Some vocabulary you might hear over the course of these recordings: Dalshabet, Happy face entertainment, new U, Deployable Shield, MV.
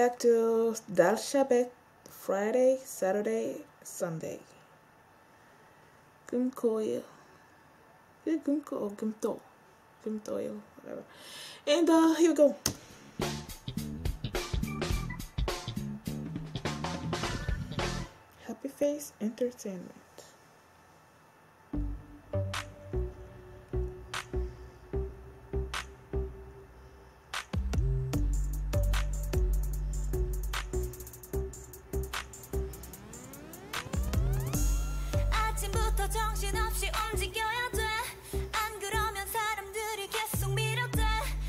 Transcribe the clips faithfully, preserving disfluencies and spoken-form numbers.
there to Dalshabet Friday, Saturday, Sunday. Gumkoil. Gumko, Gumto. Gumtoil, whatever. And uh, here we go. Happy Face Entertainment. 정신없이 움직여야 돼. 안 그러면 사람들이 계속 밀어대.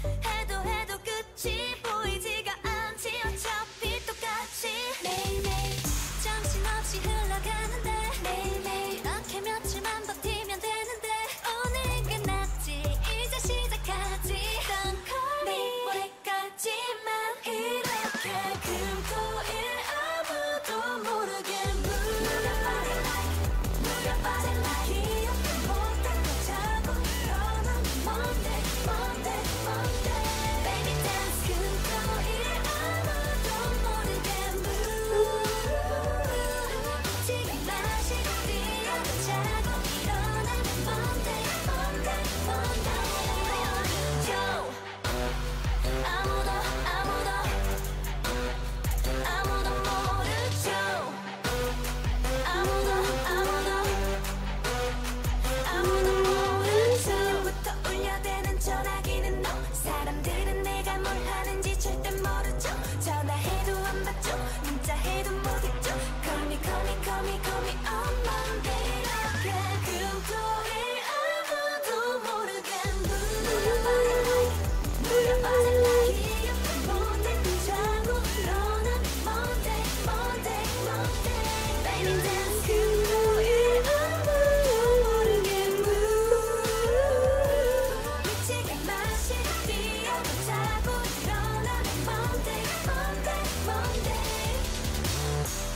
해도 해도 끝이 보이지가 않지. 어차피 똑같이 매일매일 정신없이 흘러가는데 매일매일 이렇게 며칠만 버티면 되는데 오늘은 끝났지. 이제 시작하지. Don't call me 모레까지만 이렇게 금토일 아무도 모르게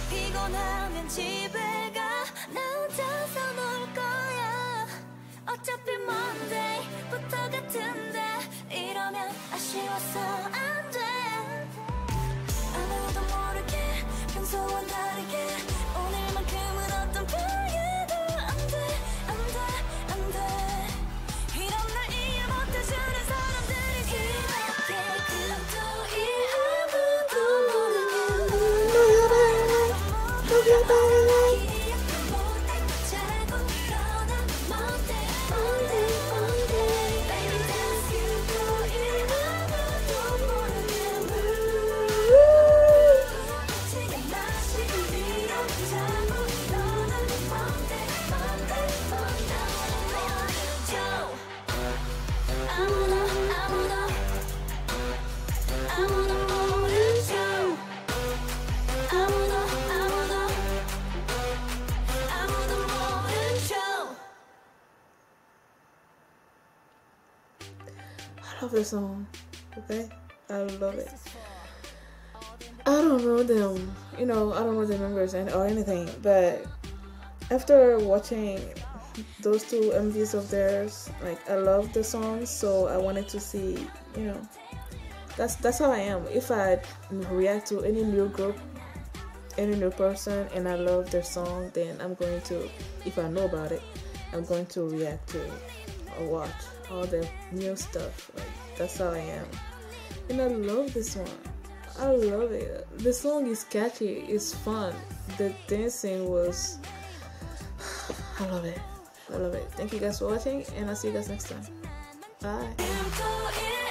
피곤하면 집에 가. 나 혼자서 놀 거야. 어차피 Monday부터 같은데 이러면 아쉬워서 안 돼. 아무도 모르게 평소와 다르게 오늘만큼은 어떤 거에도 안 돼. 안 돼. 안 돼. 이런 날 이해 못해주는 사람들이 그렇게 금토일 I love this song, okay? I love it. I don't know them, you know, I don't know the members and or anything, but after watching those two M Vs of theirs, like, I love the songs, so I wanted to see, you know, that's that's how I am. If I react to any new group, any new person, and I love their song, then I'm going to, if I know about it, I'm going to react to it or watch all the new stuff. Like, that's how I am, and I love this one. I love it. The song is catchy, it's fun, the dancing was I love it. I love it. Thank you guys for watching, and I'll see you guys next time. Bye.